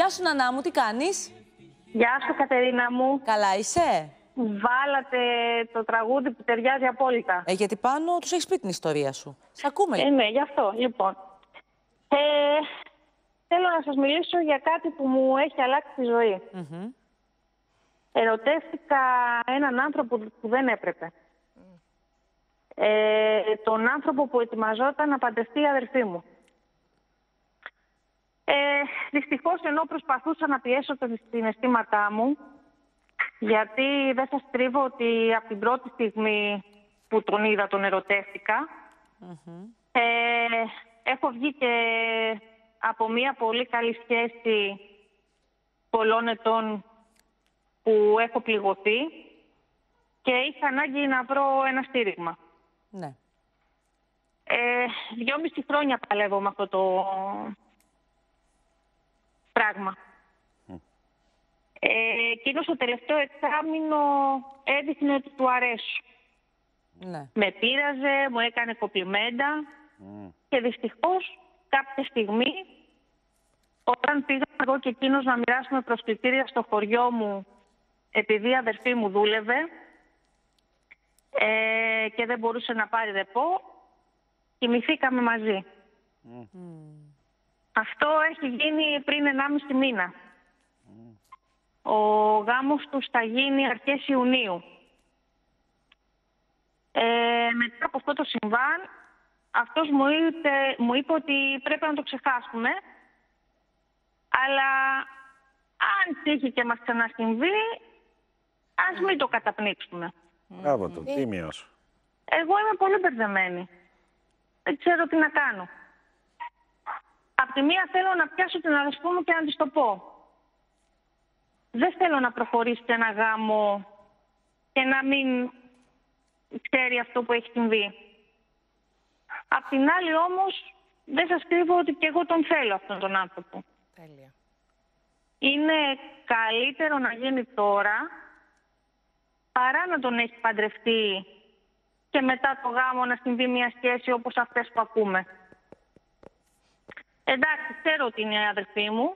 Γεια σου, Νανά μου, τι κάνεις? Γεια σου, Κατερίνα μου. Καλά είσαι? Βάλατε το τραγούδι που ταιριάζει απόλυτα. Γιατί πάνω τους έχεις πει την ιστορία σου. Σ' ακούμε. Ναι, γι' αυτό. Λοιπόν, θέλω να σας μιλήσω για κάτι που μου έχει αλλάξει τη ζωή. Ερωτεύτηκα έναν άνθρωπο που δεν έπρεπε. Τον άνθρωπο που ετοιμαζόταν να παντρευτεί η αδερφή μου. Δυστυχώς, ενώ προσπαθούσα να πιέσω τα συναισθήματά μου, γιατί δεν σας κρύβω ότι από την πρώτη στιγμή που τον είδα τον ερωτεύτηκα, έχω βγει και από μια πολύ καλή σχέση πολλών ετών που έχω πληγωθεί και είχα ανάγκη να βρω ένα στήριγμα. Ναι. 2,5 χρόνια παλεύω με αυτό το πράγμα. Εκείνος το τελευταίο εξάμηνο έδειχνε ότι του αρέσω. Ναι. Με πείραζε, μου έκανε κοπλιμέντα και δυστυχώς κάποια στιγμή, όταν πήγα εγώ και εκείνος να μοιράσουμε προσκλητήρια στο χωριό μου, επειδή η αδερφή μου δούλευε και δεν μπορούσε να πάρει δεπό, κοιμηθήκαμε μαζί. Αυτό έχει γίνει πριν 1,5 μήνα. Ο γάμος τους θα γίνει αρχές Ιουνίου. Μετά από αυτό το συμβάν, αυτός μου είπε ότι πρέπει να το ξεχάσουμε, αλλά αν τύχει και μας ξανασυμβεί, ας μην το καταπνίξουμε. Μπράβο το, τίμιος. Εγώ είμαι πολύ μπερδεμένη. Δεν ξέρω τι να κάνω. Απ' τη μία θέλω να πιάσω την αδερφή μου και να της το πω. Δεν θέλω να προχωρήσει σε ένα γάμο και να μην ξέρει αυτό που έχει συμβεί. Απ' την άλλη όμως, δεν σας κρύβω ότι και εγώ τον θέλω αυτόν τον άνθρωπο. Τέλεια. Είναι καλύτερο να γίνει τώρα, παρά να τον έχει παντρευτεί και μετά το γάμο να συμβεί μια σχέση όπως αυτές που ακούμε. Εντάξει, ξέρω ότι είναι η αδερφή μου,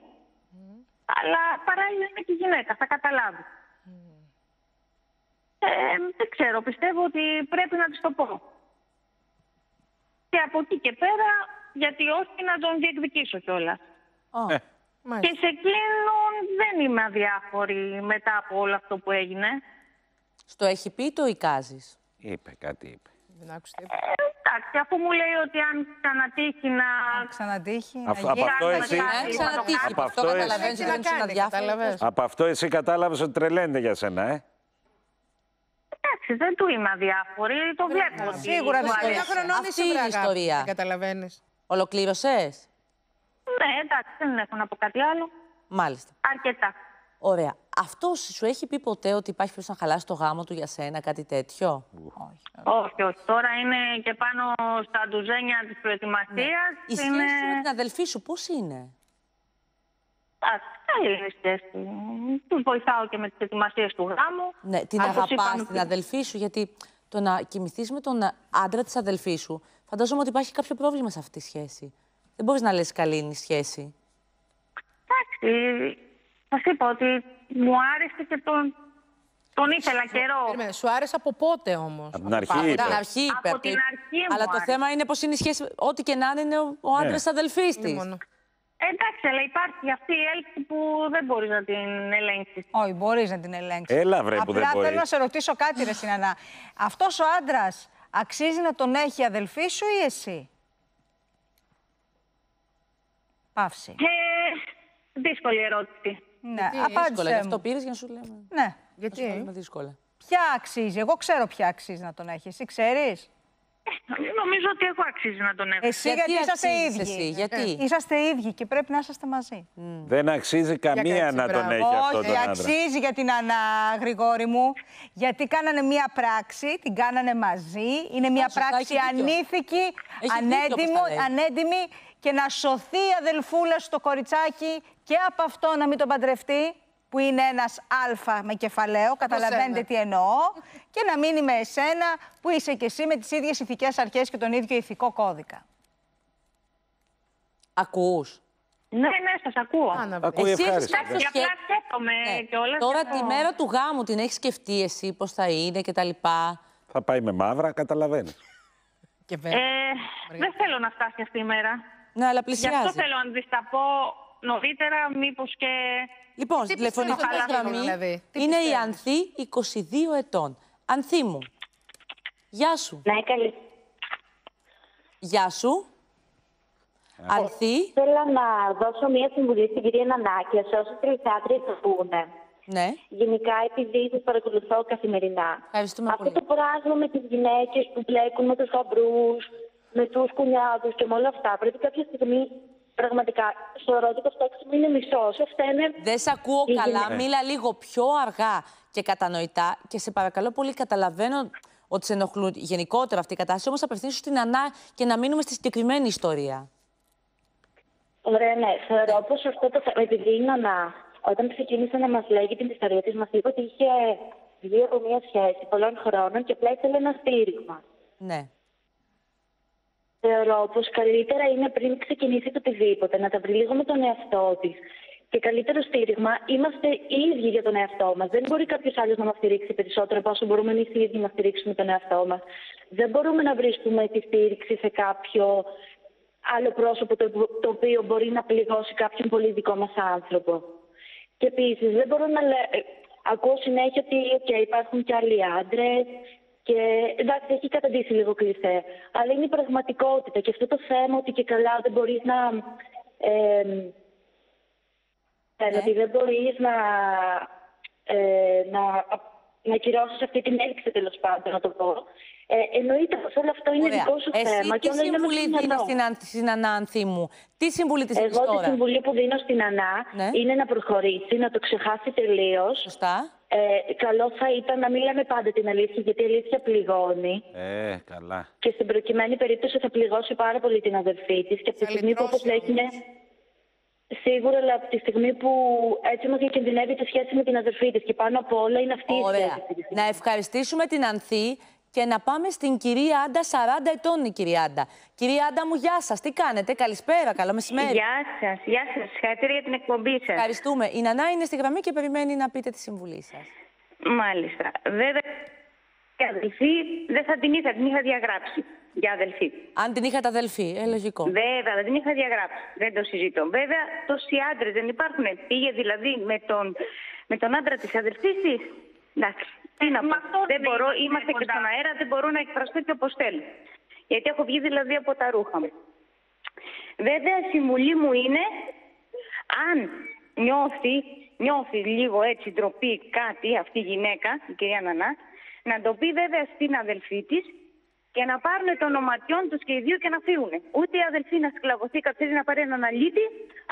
αλλά παράλληλα είναι και γυναίκα, θα καταλάβει. Δεν ξέρω, πιστεύω ότι πρέπει να της το πω. Και από εκεί και πέρα, γιατί όχι να τον διεκδικήσω κιόλας. Και σε εκείνον δεν είμαι αδιάφορη μετά από όλο αυτό που έγινε. Στο έχει πει ή το εικάζεις? Είπε, κάτι είπε. Δεν άκουσε τίποτα. Εντάξει, αφού μου λέει ότι αν ξανατύχει να... Από αυτό εσύ κατάλαβες ότι τρελαίνεται για σένα, Εντάξει, δεν του είμαι αδιάφορη, το βλέπω. Σίγουρα, αυτή είναι η ιστορία. Καταλαβαίνεις. Ολοκλήρωσες? Ναι, εντάξει, δεν έχω να πω κάτι άλλο. Μάλιστα. Αρκετά. Ωραία. Αυτός σου έχει πει ποτέ ότι υπάρχει ποιος να χαλάσει το γάμο του για σένα, κάτι τέτοιο? Όχι, όχι. Τώρα είναι και πάνω στα ντουζένια της προετοιμασίας. Η σχέση με την αδελφή σου πώς είναι? Καλή είναι η σχέση. Τους βοηθάω και με τις ετοιμασίες του γάμου. Ναι, την αγαπάς την αδελφή σου, γιατί το να κοιμηθείς με τον άντρα της αδελφής σου, φαντάζομαι ότι υπάρχει κάποιο πρόβλημα σε αυτή τη σχέση. Δεν μπορείς να λες καλή είναι η σχέση. Εντάξει. Σας είπα ότι μου άρεσε και τον ήθελα καιρό. Σου άρεσε από πότε όμως? Από την αρχή είπε. Από την αρχή μου. Αλλά το θέμα είναι πως είναι η σχέση, ό,τι και να είναι ο άντρας αδελφής της. Εντάξει, αλλά υπάρχει αυτή η έλξη που δεν μπορείς να την ελέγξεις. Όχι, μπορείς να την ελέγξεις. Έλα βρε που δεν μπορείς. Απλά θέλω να σε ρωτήσω κάτι ρε Συνανά. Αυτός ο άντρας αξίζει να τον έχει η αδελφή σου ή εσύ? Παύση. Δύσκολη ερώτηση. Ναι, απάντησε. Γι' αυτό πήρες για να σου λέμε. Ναι, γιατί είναι δύσκολα. Ποια αξίζει, εγώ ξέρω ποια αξίζει να τον έχει. Εσύ ξέρεις? Νομίζω ότι εγώ αξίζει να τον έχω. Εσύ γιατί είσαστε ίδιοι. Γιατί είσαστε ίδιοι και πρέπει να είσαστε μαζί. Δεν αξίζει καμία να τον έχει αυτό τον άντρα. Αξίζει για την Ανά, Γρηγόρη μου. Γιατί κάνανε μία πράξη, την κάνανε μαζί. Είναι μία πράξη ανήθικη, ανέντιμη. Και να σωθεί η αδελφούλα στο κοριτσάκι και από αυτό να μην τον παντρευτεί, που είναι ένας αλφα με κεφαλαίο, καταλαβαίνετε τι εννοώ, και να μείνει με εσένα που είσαι και εσύ με τις ίδιες ηθικές αρχές και τον ίδιο ηθικό κώδικα. Ακούς? Ναι, σας ακούω. Ακούει ευχάριστα. Απλά σκέφτομαι κιόλας. Τώρα τη μέρα του γάμου την έχεις σκεφτεί εσύ, πώς θα είναι και τα λοιπά? Θα πάει με μαύρα, καταλαβαίνεις. Δεν θέλω να φτάσει αυτή η μέρα. Ναι, αλλά πλησιάζει. Γι' αυτό θέλω να της τα πω νωρίτερα, μήπως και... Λοιπόν, στην τηλεφωνική γραμμή είναι η Ανθή, 22 ετών. Ανθή μου, γεια σου. Ναι, καλή. Γεια σου. Ανθή. Θέλω να δώσω μία συμβουλή στην κυρία Νανά και σε όσους τριθάτριες το πούνε. Ναι. Γενικά, επειδή σας παρακολουθώ καθημερινά. Ευχαριστούμε πολύ. Αυτό το πράγμα με τις γυναίκες που μπλέκουν με τους γαμπρούς, με τους κουνιάδους και με όλα αυτά, πρέπει κάποια στιγμή πραγματικά στο ρόδικο στόξιμο είναι μισός. Δεν σε ακούω καλά. Γυναίκες. Μίλα λίγο πιο αργά και κατανοητά και σε παρακαλώ πολύ, καταλαβαίνω ότι σε ενοχλούν γενικότερα αυτή η κατάσταση, όμως απευθύνσου στην Ανά και να μείνουμε στη συγκεκριμένη ιστορία. Ωραία, ναι. Θεωρώ πως αυτό το θέμα, επειδή η Νανά, όταν ξεκίνησε να μας λέγει την ιστορία της, μας είπε ότι είχε βγει από μια σχέση πολλών χρόνων και απλά ήθελε ένα στήριγμα. Ναι. Θεωρώ πως καλύτερα είναι πριν ξεκινήσει το οτιδήποτε, να τα βρει λίγο με τον εαυτό της. Και καλύτερο στήριγμα, είμαστε οι ίδιοι για τον εαυτό μας. Δεν μπορεί κάποιος άλλος να μας στηρίξει περισσότερο από όσο μπορούμε εμείς οι ίδιοι να στηρίξουμε τον εαυτό μας. Δεν μπορούμε να βρίσκουμε τη στήριξη σε κάποιο άλλο πρόσωπο το οποίο μπορεί να πληγώσει κάποιον πολύ δικό μας άνθρωπο. Και επίσης, δεν μπορώ να ακούω συνέχεια ότι υπάρχουν και άλλοι άντρες και εντάξει, έχει καταντήσει λίγο κλισέ. Αλλά είναι η πραγματικότητα και αυτό το θέμα ότι και καλά δεν μπορείς να... ότι δεν μπορείς να κυρώσεις αυτή την έλξη, τέλος πάντων, να το πω. Εννοείται πως όλο αυτό είναι δικό σου θέμα. Τι συμβουλή δίνεις στην Ανά, Ανθή μου? Τι συμβουλή της δίνεις τώρα? Εγώ τη συμβουλή που δίνω στην Ανά είναι να προχωρήσει, να το ξεχάσει τελείως. Σωστά. Καλό θα ήταν να μην λέμε πάντα την αλήθεια, γιατί η αλήθεια πληγώνει. Καλά. Και στην προκειμένη περίπτωση θα πληγώσει πάρα πολύ την αδερφή της. Και από τη στιγμή που όπως λέγεται. Σίγουρα, αλλά από τη στιγμή που έτσι μας διακινδυνεύει τη σχέση με την αδερφή της και πάνω από όλα είναι αυτή η σχέση. Να ευχαριστήσουμε την Ανθή και να πάμε στην κυρία Άντα, 40 ετών η κυρία Άντα. Κυρία Άντα μου, γεια σας. Τι κάνετε? Καλησπέρα, καλό μεσημέρι. Γεια σας. Συγχαρητήρια για την εκπομπή σας. Ευχαριστούμε. Η Νανά είναι στη γραμμή και περιμένει να πείτε τη συμβουλή σας. Μάλιστα. Για αδελφή, δεν θα την είχα, διαγράψει. Για αδελφή. Αν την είχα τα αδελφή, λογικό. Βέβαια, δεν την είχα διαγράψει. Δεν το συζητώ. Βέβαια, τόσοι άντρες δεν υπάρχουν. Πήγε δηλαδή με τον άντρα της αδελφής της. Εντάξει. Τι να πω. Δεν μπορώ, είμαστε και στον αέρα, δεν μπορώ να εκφραστώ και όπως θέλω. Γιατί έχω βγει δηλαδή από τα ρούχα μου. Βέβαια, η συμβουλή μου είναι αν νιώθει λίγο έτσι ντροπή κάτι αυτή η γυναίκα, η κυρία Νανά, να το πει βέβαια στην αδελφή της και να πάρουν των οματιών τους και οι δύο και να φύγουν. Ούτε η αδελφή να σκλαβωθεί, καθώς να πάρει έναν αλήτη,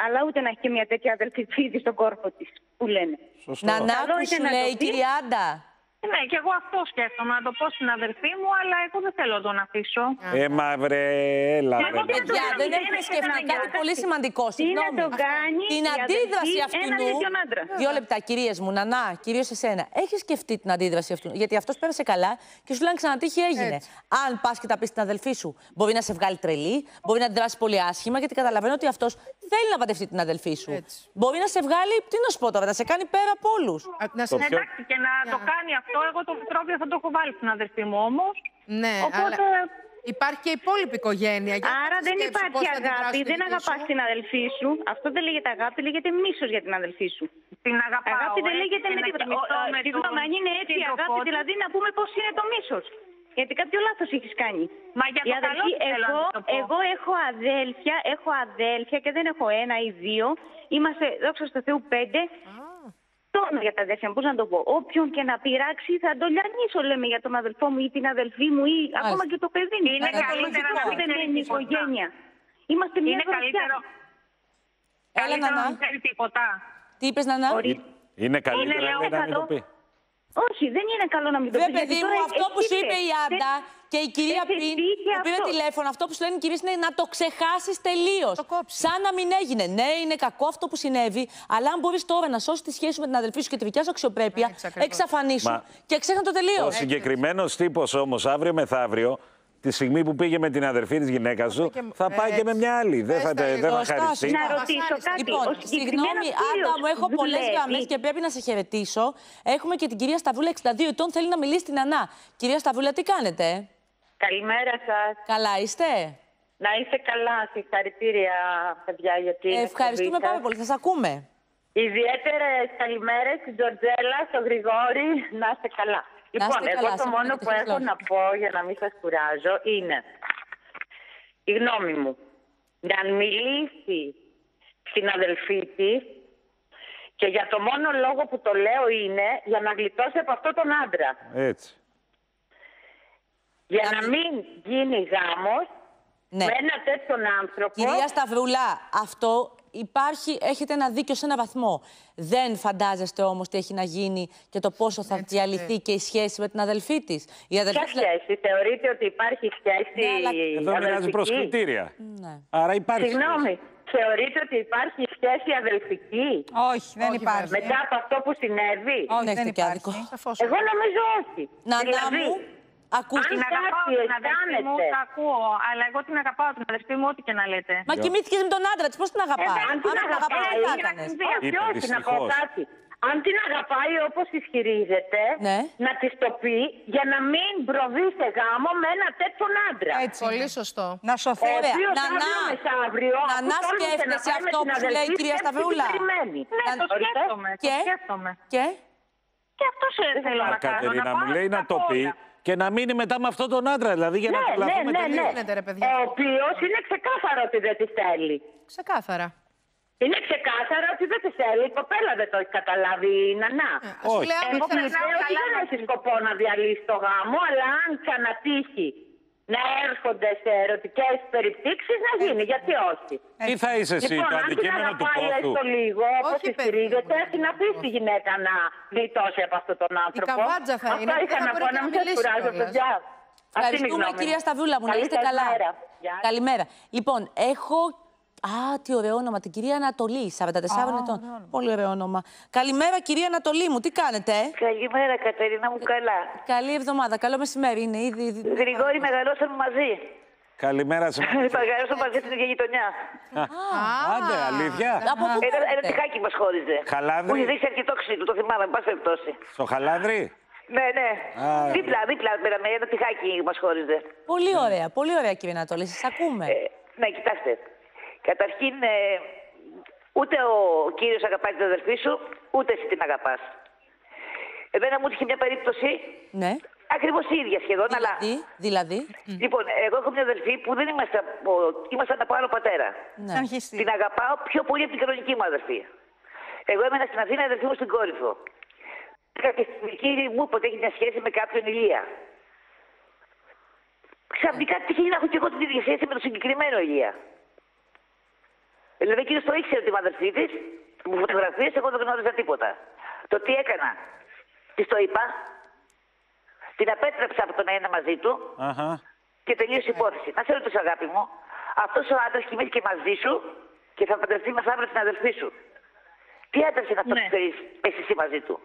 αλλά ούτε να έχει και μια τέτοια αδελφή φίδι στον κόρφο της, που λένε. Σωστό. Νανά, που σου λέει η κυρία Άντα. Ναι, και εγώ αυτό σκέφτομαι, να το πω στην αδελφή μου, αλλά εγώ δεν θέλω να τον αφήσω. Μα βρε, έλα. Παιδιά, δεν έχουμε σκεφτεί κάτι πολύ σημαντικό. Συγγνώμη. Την αντίδραση αυτού. Δύο λεπτά, κυρίες μου, Νανά, κυρίως εσένα. Έχεις σκεφτεί την αντίδραση αυτού? Γιατί αυτός πέρασε καλά και σου λένε ξανατύχει, έγινε. Αν πας και τα πεις στην αδελφή σου, μπορεί να σε βγάλει τρελή, μπορεί να αντιδράσει πολύ άσχημα, γιατί καταλαβαίνω ότι αυτός θέλει να παντευτεί την αδελφή σου. Μπορεί να σε βγάλει, τι να σου πω τώρα, να σε κάνει πέρα από όλους. Εντάξει, και να το κάνει αυτό. Εγώ το μικρόβιο θα το έχω βάλει στην αδερφή μου όμως. Ναι, οπότε... Υπάρχει και η υπόλοιπη οικογένεια. Άρα δεν υπάρχει αγάπη, δεν αγαπάς την αδελφή σου. Αυτό δεν λέγεται αγάπη, λέγεται μίσος για την αδελφή σου. Την αγαπάω, αγάπη δεν λέγεται με τίποτα. Συγγνώμη, αν είναι έτσι η αγάπη, δηλαδή να πούμε πώς είναι το μίσος. Γιατί κάποιο λάθος έχεις κάνει. Μα για το καλό θέλω να το πω. Εγώ έχω αδέλφια και δεν έχω ένα ή δύο. Είμαστε, δόξα στο Θεού, 5. Τόνο για τα αδέρφια μου, πώς να το πω. Όποιον και να πειράξει, θα το λιανίσω, λέμε, για τον αδελφό μου ή την αδελφή μου ή ακόμα και το παιδί μου. Είναι καλύτερα να μην οικογένεια. Είμαστε μια καλύτερο. Έλα, Νανά. Δεν ξέρει τίποτα. Τι είπες, Νανά? Είναι καλύτερα να μην το πει. Όχι, δεν είναι καλό να μην το πει. Ρε παιδί μου, αυτό που σου είπε η Άντα και η κυρία πριν, που πήρε τηλέφωνο, αυτό που σου λένε οι κυρίες είναι να το ξεχάσεις τελείως. Σαν να μην έγινε. Ναι, είναι κακό αυτό που συνέβη, αλλά αν μπορείς τώρα να σώσεις τη σχέση με την αδελφή σου και τη δικιά σου αξιοπρέπεια, εξαφανίσου και ξέχνα το τελείως. Ο συγκεκριμένος τύπος όμως αύριο μεθαύριο τη στιγμή που πήγε με την αδερφή της γυναίκας σου, θα πάει και με μια άλλη. Δεν θα χαριστεί. Να ρωτήσω κάτι. Λοιπόν, συγγνώμη, Άντα μου, έχω πολλές γραμμές και πρέπει να σε χαιρετήσω. Έχουμε και την κυρία Σταβούλα, 62 ετών, θέλει να μιλήσει στην Νανά. Κυρία Σταβούλα, τι κάνετε? Καλημέρα σας. Καλά είστε? Να είστε καλά, συγχαρητήρια, παιδιά, για την εκπομπή. Ευχαριστούμε πάρα πολύ, θα σας ακούμε. Ιδιαίτερες καλημέρες στην Τζορτζέλα, στον Γρηγόρη, να είστε καλά. Λοιπόν, εγώ το μόνο που έχω να πω, για να μην σας κουράζω, είναι η γνώμη μου. Να μιλήσει στην αδελφή της και για το μόνο λόγο που το λέω είναι για να γλιτώσει από αυτό τον άντρα. Έτσι. Για να μην γίνει γάμος. Ναι. Με ένα τέτοιον άνθρωπο... Κυρία Σταβούλα, αυτό υπάρχει, έχετε ένα δίκιο σε ένα βαθμό. Δεν φαντάζεστε όμως τι έχει να γίνει και το πόσο θα διαλυθεί και η σχέση με την αδελφή της. Ποια σχέση, θεωρείτε ότι υπάρχει σχέση? Εδώ μοιάζει προσκλητήρια. Ναι. Άρα υπάρχει. Συγγνώμη, θεωρείτε ότι υπάρχει σχέση αδελφική? Όχι, δεν υπάρχει. Μετά από αυτό που συνέβη? Όχι, δεν υπάρχει. Εγώ νομίζω όχι. Δηλαδή, ακούστε, την αγαπάω την αδελφή μου, τα ακούω, αλλά εγώ την αγαπάω την αδελφή μου, ό,τι και να λέτε. Μα κοιμήθηκε με τον άντρα της, πώς την αγαπάει? Αν την αγαπάει, αν την αγαπάει όπως ισχυρίζεται, να της το πει για να μην προβεί σε γάμο με ένα τέτοιον άντρα. Έτσι, πολύ σωστό. Να σωθεί. Ωραία. Νανά, σκέφτεσαι αυτό που σου λέει η κυρία Σταβούλα? Ναι, το σκέφτομαι. Και αυτό θέλω να κάνω. Κατερίνα μου λέει να το πει. Και να μείνει μετά με αυτόν τον άντρα, δηλαδή, για να τρελαθούμε τελείως. Ο οποίος είναι ξεκάθαρο ότι δεν τη θέλει. Ξεκάθαρα. Είναι ξεκάθαρο ότι δεν τη θέλει. Η κοπέλα δεν το έχει καταλάβει η Νανά. Όχι. Εγώ πιστεύω ότι δεν έχει σκοπό να διαλύσει το γάμο, αλλά αν ξανατύχει να έρχονται σε ερωτικές περιπτύξεις, να γίνει. Γιατί όχι. Τι θα είσαι εσύ, το αντικείμενο του πόθου? Λοιπόν, αν την αγαπάει λίγο, όπως τη στηρίζεται, την αφήσει τη γυναίκα να γλιτώσει από αυτόν τον άνθρωπο. Αυτά είχα να πω, να μην σας κουράζω, παιδιά. Ευχαριστούμε, κυρία Σταβούλα μου, να είστε καλά. Καλημέρα. Λοιπόν, έχω... Α, τι ωραίο όνομα, την κυρία Ανατολή, 44 ετών. Πολύ ωραίο όνομα. Καλημέρα, κυρία Ανατολή μου, τι κάνετε? Καλημέρα, Κατερίνα μου, καλά. Καλή εβδομάδα, καλό μεσημέρι, είναι ήδη. Γρηγόρη, μεγαλώσαμε μαζί. Καλημέρα σε εμάς. Μεγαλώσαμε μαζί στην ίδια γειτονιά. Άντε, αλήθεια. Ένα τυχάκι μας χώριζε. Χαλάνδρι. Μου είχε δείξει αρκετό ξύλο, το θυμάμαι, εν πάση περιπτώσει. Στο Χαλάνδρι? Ναι. Δίπλα πέραμε, ένα τυχάκι μας χώριζε. Πολύ ωραία, πολύ ωραία, κυρία Ανατολή, σας ακούμε. Ναι, κοιτάξτε. Καταρχήν, ούτε ο κύριος αγαπάει την αδελφή σου, ούτε εσύ την αγαπάς. Εμένα μου είχε μια περίπτωση, ακριβώς η ίδια σχεδόν, αλλά... Δηλαδή. Λοιπόν, εγώ έχω μια αδελφή που δεν είμαστε από... Ήμασταν από άλλο πατέρα. Ναι. Την αγαπάω πιο πολύ από την κανονική μου αδελφή. Εγώ έμενα στην Αθήνα, η αδελφή μου στην Κόρινθο. Κάποια στιγμή κύριοι μου ποτέ έχει μια σχέση με κάποιον ηλία. Ξαφνικά τυχαίνει να έχω και εγώ την ίδια σχέση με τον συγκεκριμένο ηλία. Δηλαδή, ο κύριος το ήξερε ότι είμαι αδελφή της, μου φωτογραφίες, εγώ δεν γνώριζα τίποτα. Το τι έκανα, της το είπα, την απέτρεψα από το να είναι μαζί του και τελείωσε η υπόθεση. Να σε ρωτήσω, αγάπη μου, αυτός ο άντρας κοιμήθηκε μαζί σου και θα παντρευτεί μεθαύριο την αδελφή σου. Τι άντρας είναι αυτό που θέλεις εσύ μαζί του?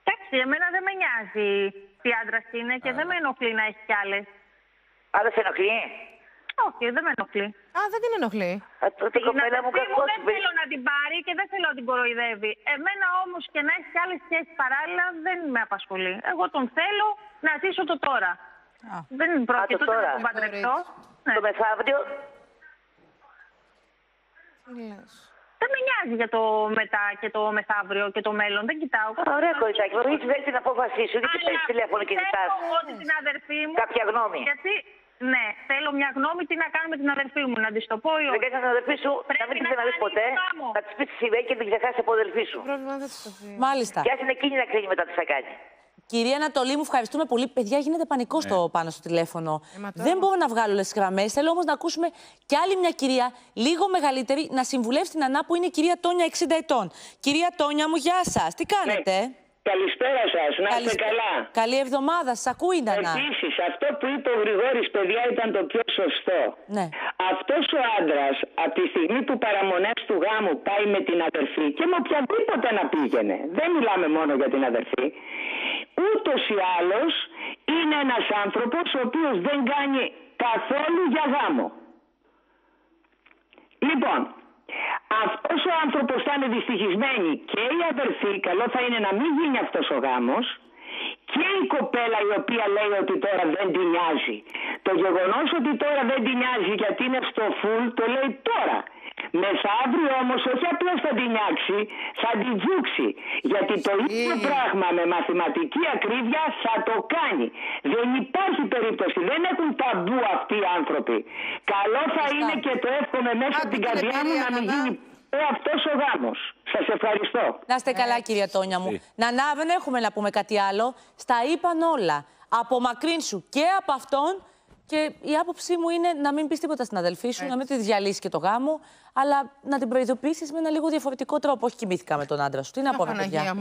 Εντάξει, εμένα δεν με νοιάζει τι άντρας είναι και δεν με ενοχλεί να έχει κι άλλες. Άρα σε ενοχλεί? Όχι, δεν με ενοχλεί. Α, δεν την ενοχλεί. Δεν θέλω να την πάρει και δεν θέλω να την κοροϊδεύει. Εμένα όμως και να έχει άλλες σχέσεις παράλληλα δεν με απασχολεί. Εγώ τον θέλω να ζήσω το τώρα. Δεν πρόκειται να τον παντρευτώ. Το μεθαύριο. Δεν με νοιάζει για το μετά και το μεθαύριο και το μέλλον. Δεν κοιτάω. Ωραία, κοριτσάκι. Μπορεί να την απόφασή σου. Δεν κοιτάζει τηλέφωνο και κοιτάζει. Κάποια γνώμη. Ναι, θέλω μια γνώμη τι να κάνω με την αδελφή μου, να της το πω ή όχι. Δεν κάνεις την αδελφή σου, να μην την ξαναδείς ποτέ, να της πεις τη συμβέ και την ξεχάσεις από αδελφή σου. Μάλιστα. Και ας είναι εκείνη να κρίνει μετά τι θα κάνει. Κυρία Ανατολή, μου ευχαριστούμε πολύ. Παιδιά, γίνεται πανικό πάνω στο τηλέφωνο. Δεν μπορώ να βγάλω όλες τις γραμμές. Θέλω όμως να ακούσουμε κι άλλη μια κυρία, λίγο μεγαλύτερη, να συμβουλεύσει την Ανά που είναι η κυρία Τόνια, 60 ετών. Κυρία Τόνια μου, γεια σας. Τι κάνετε? Καλησπέρα σας, να είστε καλά. Καλή εβδομάδα, σας ακούει η Νανά. Επίσης, αυτό που είπε ο Γρηγόρης, παιδιά, ήταν το πιο σωστό. Ναι. Αυτός ο άντρας, από τη στιγμή που παραμονές του γάμου πάει με την αδερφή και με οποιαδήποτε να πήγαινε, δεν μιλάμε μόνο για την αδερφή, ούτως ή άλλως είναι ένας άνθρωπος ο οποίος δεν κάνει καθόλου για γάμο. Λοιπόν, αυτός ο άνθρωπος θα είναι δυστυχισμένη και η αδερφή, καλό θα είναι να μην γίνει αυτός ο γάμος, και η κοπέλα η οποία λέει ότι τώρα δεν την νοιάζει. Το γεγονός ότι τώρα δεν την νοιάζει γιατί είναι στο φουλ το λέει τώρα. Μεσαύριο όμως όχι απλώς θα την νοιάξει, θα την τζούξει. Γιατί το ίδιο πράγμα με μαθηματική ακρίβεια θα το κάνει. Δεν υπάρχει περίπτωση, δεν έχουν ταμπού αυτοί οι άνθρωποι. Καλό θα είναι και το εύχομαι μέσα από την καρδιά μου να μην γίνει αυτός ο γάμος. Σας ευχαριστώ. Να είστε καλά κυρία Τόνια μου. Νανά, δεν έχουμε να πούμε κάτι άλλο. Στα είπαν όλα. Απομακρύνσου και από αυτόν. Και η άποψή μου είναι να μην πεις τίποτα στην αδελφή σου, να μην τη διαλύσει και το γάμο, αλλά να την προειδοποιήσεις με ένα λίγο διαφορετικό τρόπο. Όχι κοιμήθηκα με τον άντρα σου. Τι να πω, παιδιά.